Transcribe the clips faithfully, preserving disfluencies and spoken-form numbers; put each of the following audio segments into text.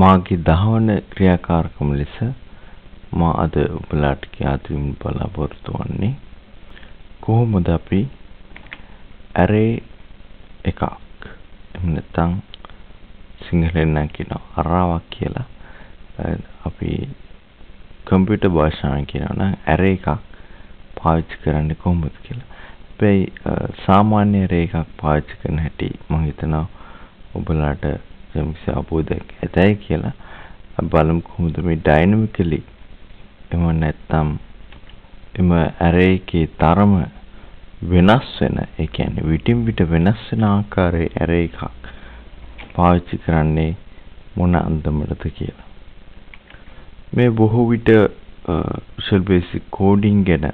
මාගේ දහවන ක්‍රියාකාරකම ලෙස මා අද ඔබලාට කියා දෙන්න බලාපොරොත්තු වෙන්නේ කොහොමද අපි array එකක් එහෙම නැත්නම් සිංහලෙන් නම් කියනවා arrayක් කියලා අපි කම්පියුටර් භාෂාවෙන් කියනවා නම් array එකක් පාවිච්චි කරන්නේ කොහොමද කියලා. හැබැයි සාමාන්‍ය array එකක් පාවිච්චි කරන හැටි මම හිතනවා ඔබලාට යම්කිසි අවබෝධයක් ඇතයි කියලා. අපි බලමු කොහොමද මේ ඩයිනමිකලි එහෙම නැත්නම් එම array එකේ තරම වෙනස් වෙන, ඒ කියන්නේ විටින් විට වෙනස් වෙන ආකාරයේ array එකක් පාවිච්චි කරන්නේ මොන අන්දමටද කියලා. මේ බොහෝ විට visual basic coding ගැන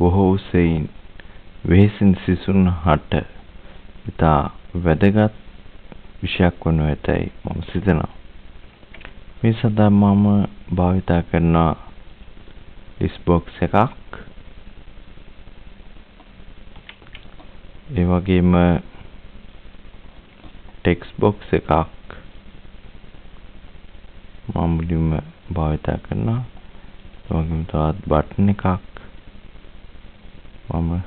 බොහෝ සෙයින් වෙහසින් සිසුන් හට ඉතා වැදගත් විශයක් වනු ඇතයි මම සිතනවා. මේ සඳහා මම භාවිතා කරන list box එකක්, ඒ වගේම text box එකක් මම මුලින්ම භාවිතා කරනවා. ඒ වගේම තවත් button එකක් මම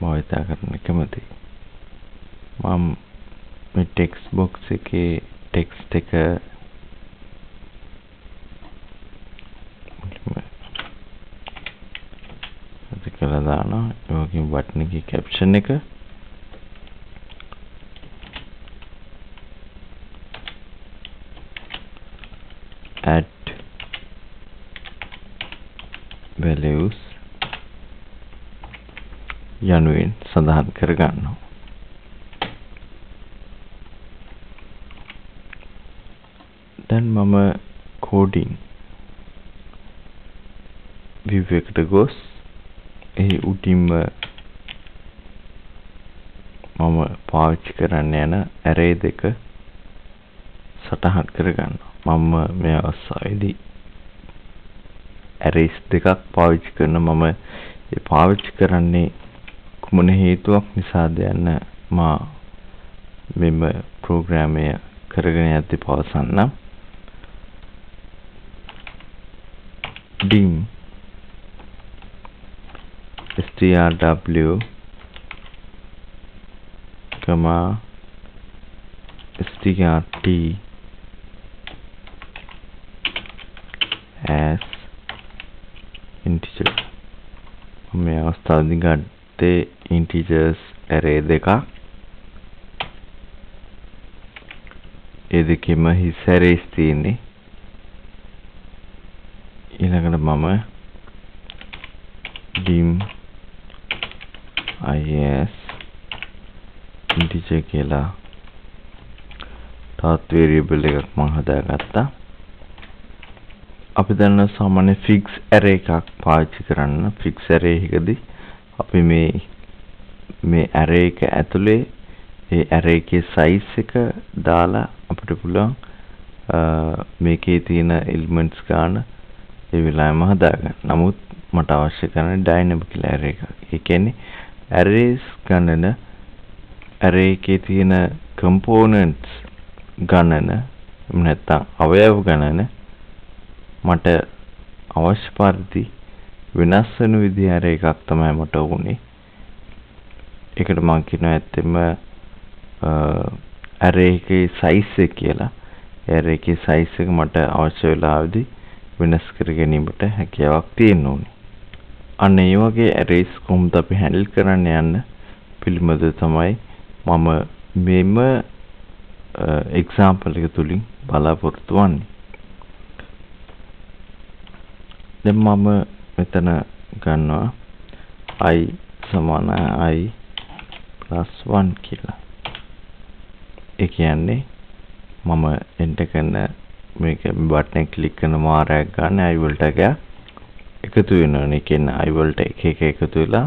භාවිතා කරන්න කැමතියි. මම මේ ටෙක්ස්ට් බොක්ස් එකේ ටෙක්ස්ට් එක මුලින්ම කියලා දානවා. ඒ වගේම බටන් එකේ කැප්ෂන් එක, add values යනුවෙන් සඳහන් කර ගන්නවා. දැන් මම කෝඩින් view එකට ගොස් එහි උඩින්ම මම පාවිච්චි කරන්න යන array දෙක සටහන් කරගන්නවා. මම මේ අවස්ථාවේදී arrays දෙකක් පාවිච්චි කරන මම ඒ පාවිච්චි කරන්නේ කුමන හේතුවක් නිසාද යන්න මා මෙම ප්‍රෝග්‍රෑමය කරගෙන යද්දී පවසන්නම්. dim strw comma strt as integer මේ අවස්ථාවේදී ගත්තේ integers array දෙකක්, ඒ දෙකෙම his arrays තියෙන්නේ. ඊළඟට මම dim is integer කියලා තවත් variable එකක් මම හදාගත්තා. අපි දැන් සාමාන්‍ය fix array එකක් පාවිච්චි කරන්න. fix array එකදී අපි මේ මේ array එක ඇතුලේ ඒ array එකේ size එක දාලා අපිට පුළුවන් මේකේ තියෙන elements ගන්න ඒ වෙලාවෙම හදාගන්න. නමුත් මට අවශ්‍ය කරන්නේ ඩයිනමිකල් array එකක්. ඒ කියන්නේ arrays ගණන, array එකේ තියෙන components ගණන, එහෙම නැත්නම් අවයව ගණන මට අවශ්‍ය පරිදි වෙනස් වෙන විදිහ array එකක් තමයි මට ඕනේ. ඒකට මම කියනවා ඇත්තෙම array එකේ size එක කියලා. array එකේ size එක මට අවශ්‍ය වෙලාවදී වෙනස් කර ගැනීමට හැකියාවක් තියෙන්න ඕනේ. අන්න ඒ වගේ arrays කොහොමද අපි හැන්ඩල් කරන්න යන්න පිළිබඳ තමයි මම මෙම example එක තුලින් බලාපොරොත්තු වෙන්නේ. දැන් මම මෙතන ගන්නවා i සමාන i plus one කියලා. ඒ කියන්නේ මම enter කරන මේක බටන් එක ක්ලික් කරන මාරයක් ගන්න i වලට එක එකතු වෙනවනේ. ඒ කියන්නේ i වලට එක එක එකතු වෙලා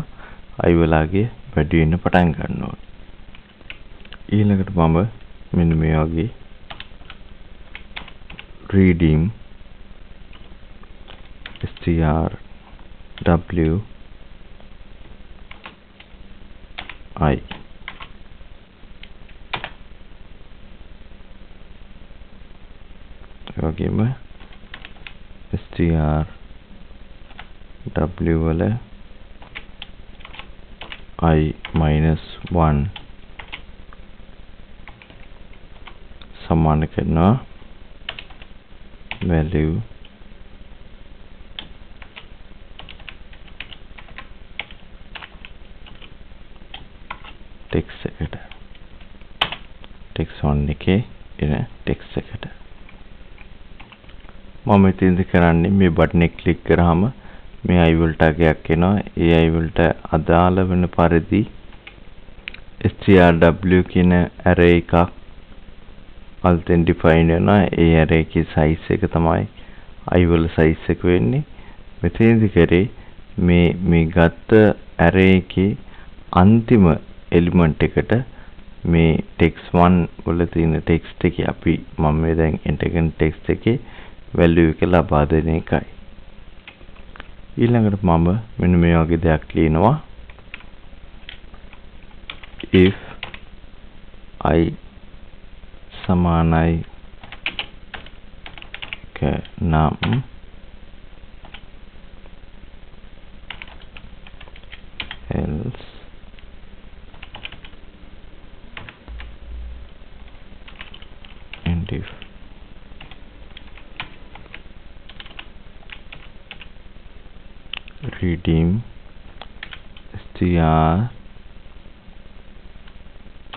i වලාගේ වැඩි වෙන පටන් ගන්නවා. ඊළඟට මම මෙන්න මේ වගේ reading strw i okay ba str w wale I minus one saman karna value text ekata text on eke ena text ekata මම ඉතින් කරන්නේ මේ බටන් එක ක්ලික් කරාම මේ I will tag එකක් එනවා. ඒ I will tag අදාළ වෙන පරිදි strw කියන array එකක් අලුතෙන් define වෙනවා. ඒ array එකේ size එක තමයි I will size එක වෙන්නේ. මෙතෙන්දි කරේ මේ මේ ගත්ත array එකේ අන්තිම element එකට මේ text one වල තියෙන text එක අපි මම මේ දැන් enter කරන text එකේ value එක ලබා දෙන එකයි. ඊළඟට මම මෙන්න මේ වගේ දෙයක් ලියනවා. If I සමානයි නම් else and if redeem str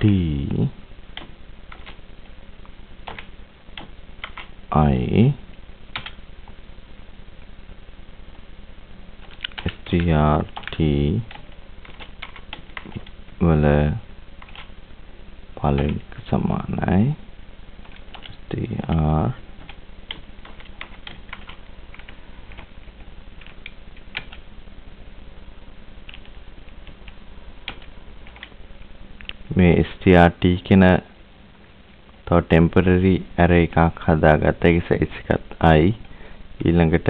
t I str t wala පළවෙනි එක සමානයි str මේ strt කියන තව temporary array එකක් හදාගත්ත ඒ size එකත් I ඊළඟට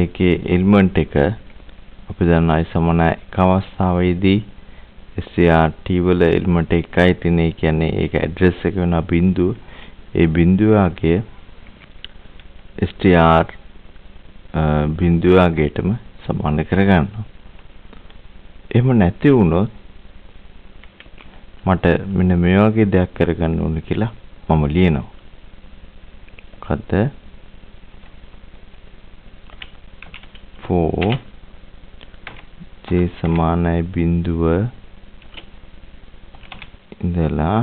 ඒකේ element එක අපි දන්නා I සමාන එක අවස්ථාවේදී strt වල element එකයි තියෙන්නේ. ඒ කියන්නේ ඒක address එක වෙන බිඳුව. ඒ බිඳුවගේ str බිඳුවගේටම සමාන කරගන්නවා. එහෙම නැති වුණොත් මට මෙන්න මේ වගේ දෙයක් කරගන්න ඕන කියලා මම ලියනවා. මොකද for j සමානයි බිඳුව ඉඳලා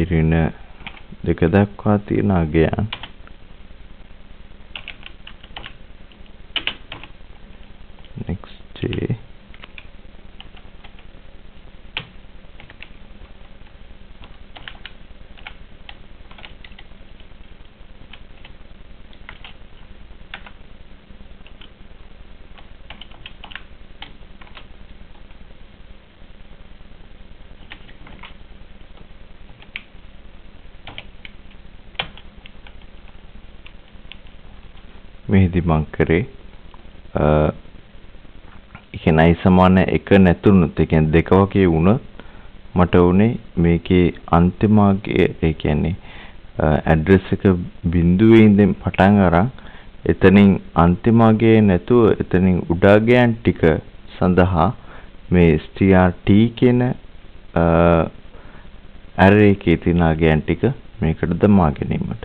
I ඍණ දෙක දක්වා තියෙන අගයන් මෙහිදී මම කරේ අ එකයි සමාන එක නැතුනොත් ඒ කියන්නේ දෙක වගේ වුණොත් මට උනේ මේකේ අන්තිම අගය ඒ කියන්නේ ඇඩ්‍රස් එක බිඳුවේ ඉඳන් පටන් අරන් එතනින් අන්තිම අගය නැතුව එතනින් උඩ අගයන් ටික සඳහා මේ strt කියන array එකේ තියෙන අගයන් ටික මේකට දමා ගැනීමට.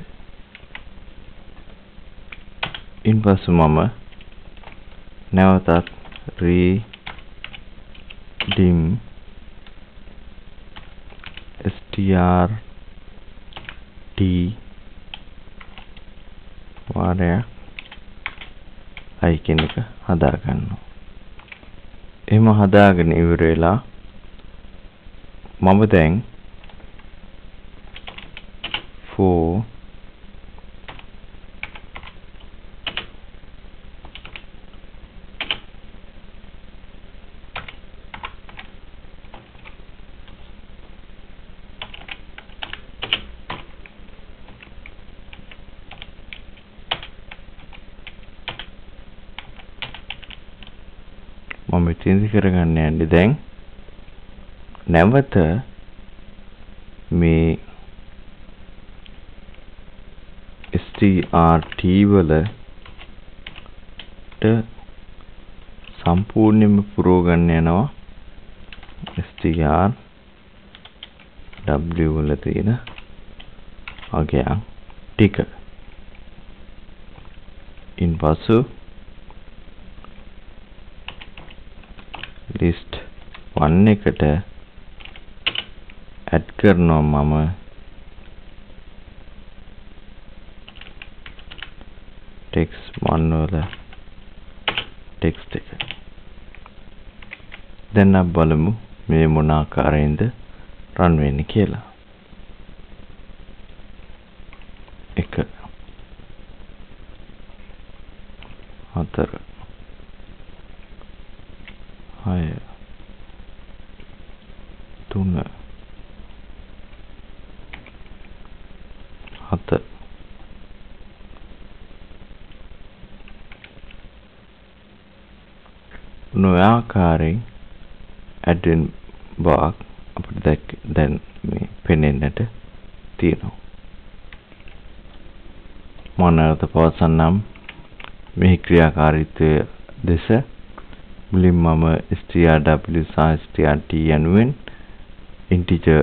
ඉන්පසු මම නැවතත් redeem strt වාරයක් I කියන එක හදා ගන්නවා. එහෙම හදාගෙන ඉවර වෙලා මම දැන් for මම චේන්ජ් කරගන්න යන්නේ දැන් නැවත මේ strt වලට සම්පූර්ණයෙන්ම පුරව ගන්න යනවා str w වල තියෙන අගයන් ටික ඉන්පසු list one එකට add කරනවා මම text one වල text එක. දැන් අපි බලමු මේ මොන ආකාරයෙන්ද run වෙන්නේ කියලා. එක හතර හය තුන හත නොයාකාරයෙන් ඇඩ්මින් බාක් අපිට දැක් දැන් මේ පෙනෙන්නට තියෙනවා. මොනවාද පවසන්නම් මේ ක්‍රියාකාරීත්වය දෙස මුලින්ම මම strw සහ strt යනුවෙන් integer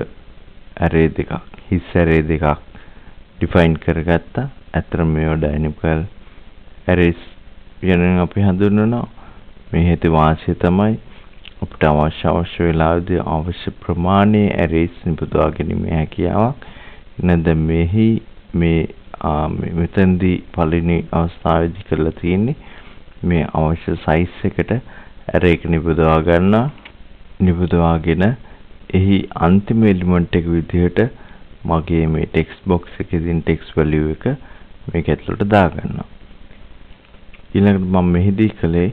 array දෙකක් his array දෙකක් define කරගත්තා. අතර මේවා dynamical arrays යනුවෙන් අපි හඳුන්වනවා. මේ හේතු වාසිය තමයි අපිට අවශ්‍ය අවශ්‍ය වෙලාවදී අවශ්‍ය ප්‍රමාණයේ arrays නිපදවා ගැනීම හැකියාවක්. නැත්නම් මෙහි මේ මෙතෙන්දී පළවෙනි අවස්ථාවේදී කරලා තියෙන්නේ මේ අවශ්‍ය size එකට array එක නිපදවා ගන්නවා. නිපදවාගෙන එහි අන්තිම element එක විදිහට මගේ මේ text box එකකින් text value එක මේක ඇතුළට දාගන්නවා. ඊළඟට මම මෙහිදී කළේ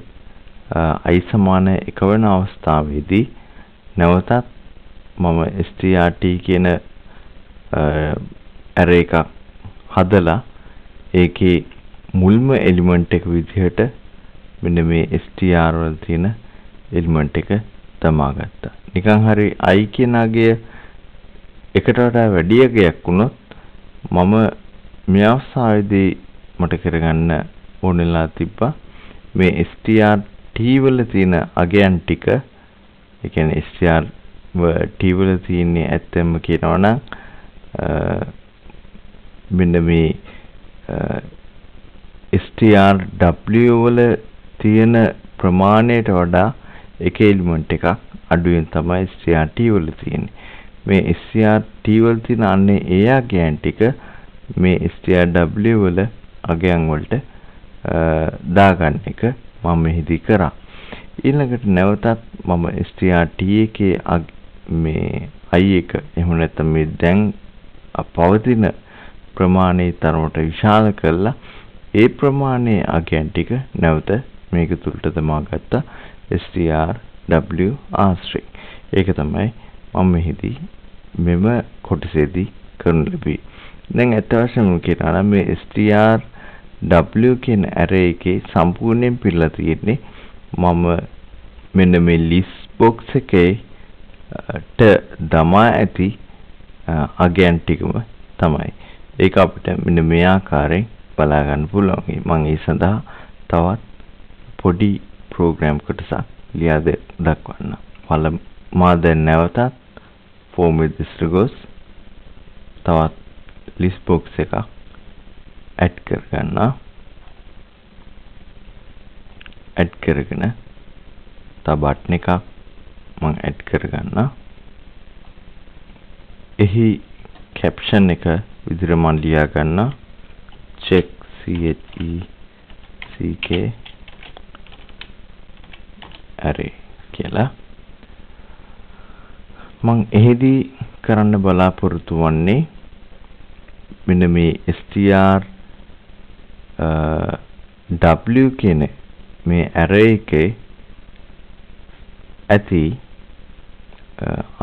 i සමාන එක වෙන අවස්ථාවේදී නැවතත් මම strt කියන array එකක් හදලා ඒකේ මුල්ම එලිමන්ට් එක විදිහට මෙන්න මේ str වල තියෙන එලිමන්ට් එක තමා ගත්තා. නිකන් හරි i කියන අගය එකට වඩා වැඩි එකක් වුණොත් මම මේ අවස්ථාවේදී මට කරගන්න ඕනෙලා තිබ්බා මේ str t වල තියෙන අගයන් ටික ඒ කියන්නේ str t වල තියෙන්නේ ඇත්තම කියනවා නම් මෙන්න මේ str w වල තියෙන ප්‍රමාණයට වඩා එක එලිමන්ට් එකක් අඩුවෙන් තමයි str t වල තියෙන්නේ. මේ str t වල තියෙන අන්නේ ඒ අගයන් ටික මේ str w වල අගයන් වලට දාගන්න එක මම මෙහිදී කරා. ඊළඟට නැවතත් මම strt එකේ මේ i එක එහෙම නැත්නම් මේ දැන් පවතින ප්‍රමාණයේ තරමට විශාල කරලා ඒ ප්‍රමාණයේ අගයන් ටික නැවත මේක තුලට තමා ගත්තා strw ආශ්‍රේ. ඒක තමයි මම මෙහිදී මෙම කොටසේදී කරනු ලැබී. දැන් අත වශයෙන්ම කියනවා නම් මේ str w කියන array එකේ සම්පූර්ණයෙන් පිරලා තියෙන්නේ මම මෙන්න මේ list box එකේ ට දමා ඇති අගයන් ටිකම තමයි. ඒක අපිට මෙන්න මේ ආකාරයෙන් බලා ගන්න පුළුවන්. මම ඒ සඳහා තවත් පොඩි ප්‍රෝග්‍රෑම් කොටසක් ලියා දක්වන්න. පළම මා දැන් නැවතත් form with disregos තවත් list box එකක් add කරගන්න. add කරගෙන තව බටන් එකක් මම add කරගන්න. එහි caption එක විදිහට මම ලියා ගන්න check check array කියලා. මම එහිදී කරන්න බලාපොරොත්තු වෙන්නේ මෙන්න මේ str w කියන මේ array එකේ ඇති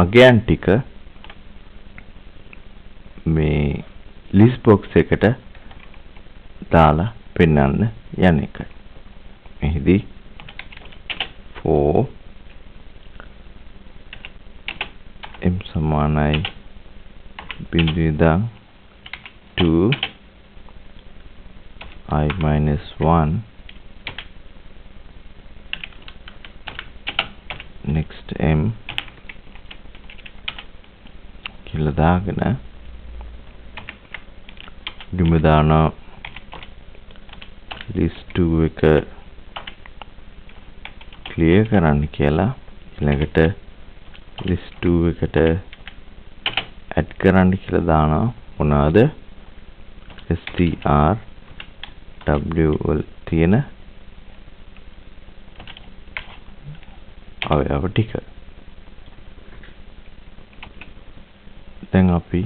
අගයන් ටික මේ list box එකට දාලා පෙන්වන්න යන එක. මෙහිදී for my bindu two I minus one next m කියලා දාගෙන දුම දාන list two එක clear කරන්න කියලා ඊළඟට list two එකට add කරන්න කියලා දානවා මොනවාද str w වල තියෙන අවයව ටික දැන් අපි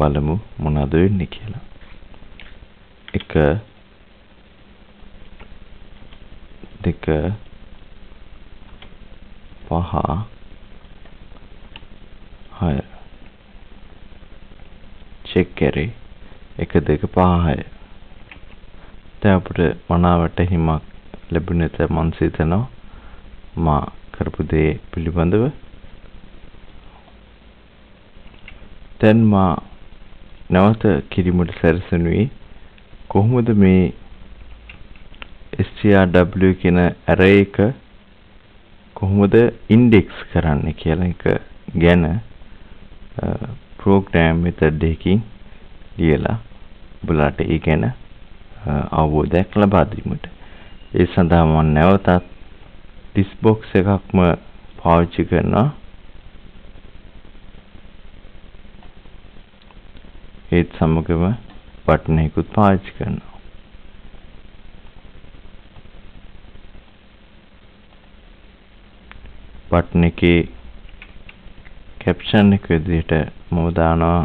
බලමු මොනවද වෙන්නේ කියලා එක දෙක පහ Hi. Check carry. one two five six. Then after මනාවට හිමක් ලැබුණ නැත මන් සිතනවා මා කරපු දේ පිළිබඳව. දැන් මා නැවත කිරිමුට සැරසෙනුයි කොහොමද මේ strw කියන array එක කොහොමද index කරන්න කියලා එක ගැන Uh, program method එකකින් ලියලා ඔයාලට ඒ ගැන අවබෝධයක් ලබා දීමට ඒ සඳහා මම නැවතත් this box එකක්ම පාවිච්චි කරනවා ඒත් සමගම button එකකුත් පාවිච්චි කරනවා button එකේ caption එක විදිහට මම දානවා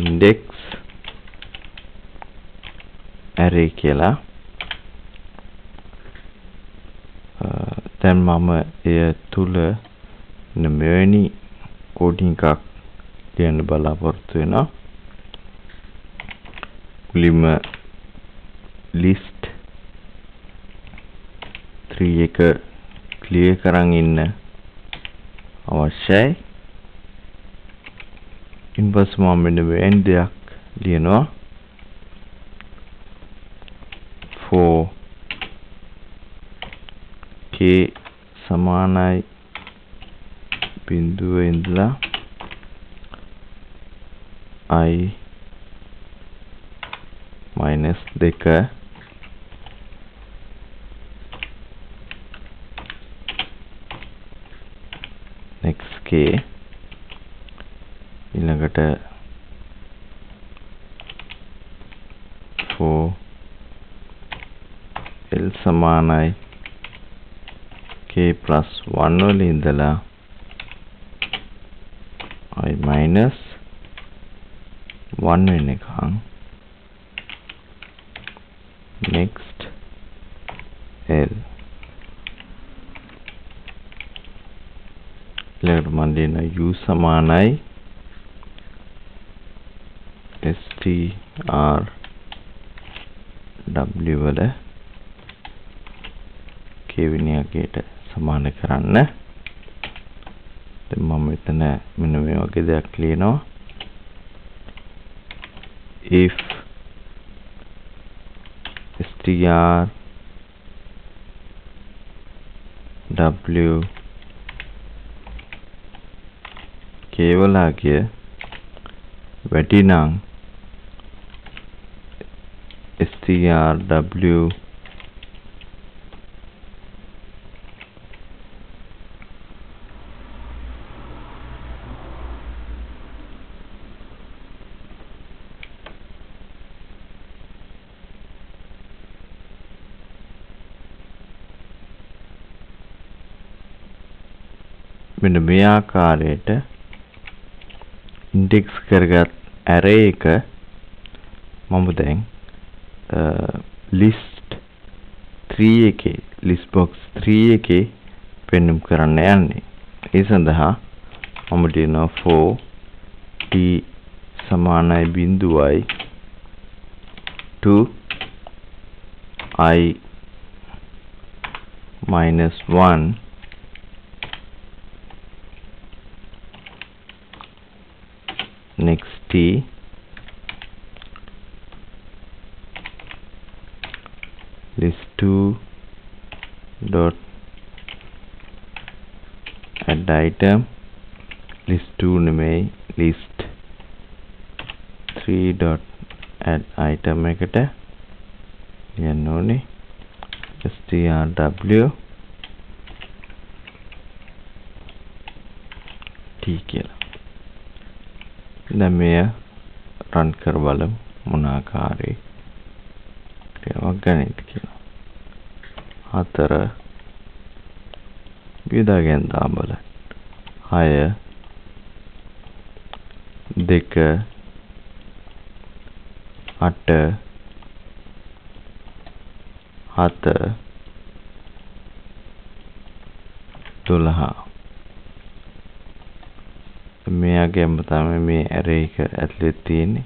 index array කියලා. දැන් මම එය තුල මෙවැනි coding එකක් ලියන්න බලාපොරොත්තු වෙනවා. මුලින්ම list three එක clear කරන් ඉන්න අවශ්‍යයි. ඉන්පසු මම මෙන්න මෙන් දෙයක් ලියනවා for k සමානයි බිඳුව ඉඳලා i minus two next k ඊළඟට for l සමානයි k plus one වල ඉඳලා i minus one වෙන එක next l ඊළඟට මම දෙන u සමානයි str w වල k වෙනියකට සමාන කරන්න. දැන් මම මෙතන මෙන්න මේ වගේ දෙයක් ලියනවා. if str w k වලගේ වැටි නම් strw මෙන්න මේ ආකාරයට ඉන්ඩෙක්ස් කරගත් array එක මම දැන් list three එකේ list box three එකේ පෙන්නුම් කරන්න යන්නේ. ඒ සඳහා මම දෙනවා for t සමානයි බිඳුවයි two i minus one see this two dot add item list two may list three dot add item ekata yannone strw t kiyala දැන් මෙය රන් කර බලමු මොන ආකාරයේ ක්‍රියාවක් ගන්නද කියලා. හතර බෙදාගෙන දාමල හය දෙක අට හත දොළහ මේ අගයම තමයි මේ array එක ඇතුලේ තියෙන්නේ.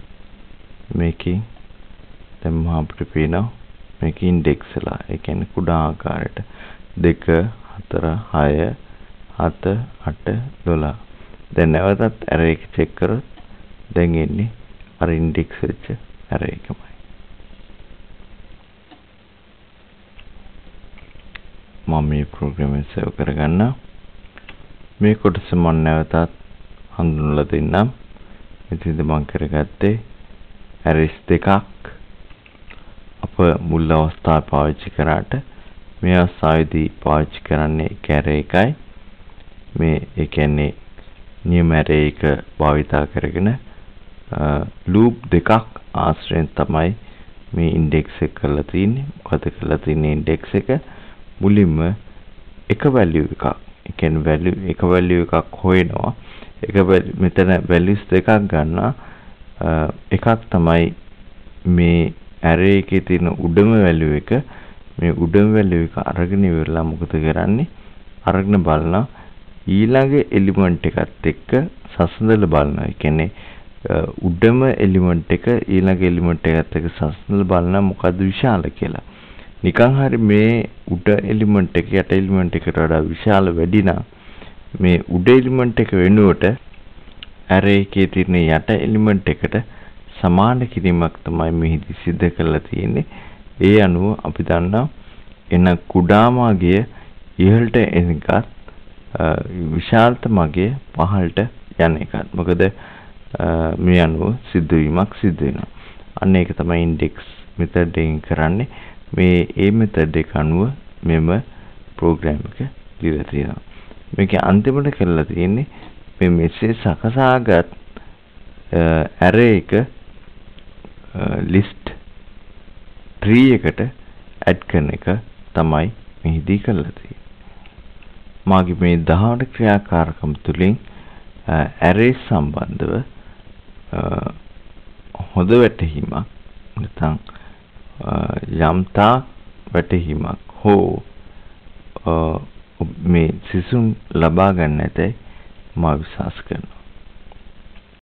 මේකෙන් දැන් මම අපිට පේනවා මේක ඉන්ඩෙක්ස් වෙලා. ඒ කියන්නේ කුඩා ආකාරයට two four six seven eight nine twelve. දැන් නැවතත් array එක check කරොත් දැන් එන්නේ අර ඉන්ඩෙක්ස් වෙච්ච array එකමයි. මම මේ program එක save කරගන්නවා. මේ කොටස මම නැවතත් හඳුන්වලා දෙන්නම්. මෙතනදී මම කරගත්තේ arrays දෙකක් අප මුල් අවස්ථාවේ පාවිච්චි කරාට මේ අවස්ථාවේදී පාවිච්චි කරන්නේ array එකයි. මේ ඒ කියන්නේ නියම array එක භාවිතා කරගෙන loop දෙකක් ආශ්‍රයෙන් තමයි මේ index එක කරලා තියෙන්නේ. මොකද කරලා තියෙන්නේ index එක මුලින්ම එක value එකක්. ඒ කියන්නේ value එක value එකක් හොයනවා. එක මෙතන values දෙකක් ගන්න එකක් තමයි මේ array එකේ තියෙන උඩම value එක. මේ උඩම value එක අරගෙන ඉවරලා මොකද කරන්නේ අරගෙන බලන ඊළඟ element එකත් එක්ක සසඳලා බලන. ඒ කියන්නේ උඩම element එක ඊළඟ element එකත් එක්ක සසඳලා බලන මොකද්ද විශාල කියලා. නිකන් හරි මේ උඩ element එක යට element එකට වඩා විශාල වැඩි නම් මේ උඩ එලිමන්ට් එක වෙනුවට array එකේ තියෙන යට එලිමන්ට් එකට සමාන කිරීමක් තමයි මෙහිදී සිද්ධ කරලා තියෙන්නේ. ඒ අනුව අපි දන්නා එන කුඩාම අගය ඉහළට එන එකත් විශාලතම අගය පහළට යන එකත්. මොකද මේ අනුව සිදුවීමක් සිද්ධ වෙනවා. අන්න ඒක තමයි index method එකෙන් කරන්නේ. මේ ඒ method එක අනුව මෙම program එක ලියලා තියෙනවා. මේකේ අන්තිමට කරලා තියෙන්නේ මේ මෙසේ සකසාගත් array එක list three එකට add කරන එක තමයි මෙහිදී කරලා තියෙන්නේ. මාගේ මේ දහවන ක්‍රියාකාරකම් තුලින් array සම්බන්ධව හොඳ වැටහීමක් නැත්නම් යම්තා වැටහීමක් හෝ මේ සිසුන් ලබා ගන්න ඇතැයි මා විශ්වාස කරනවා.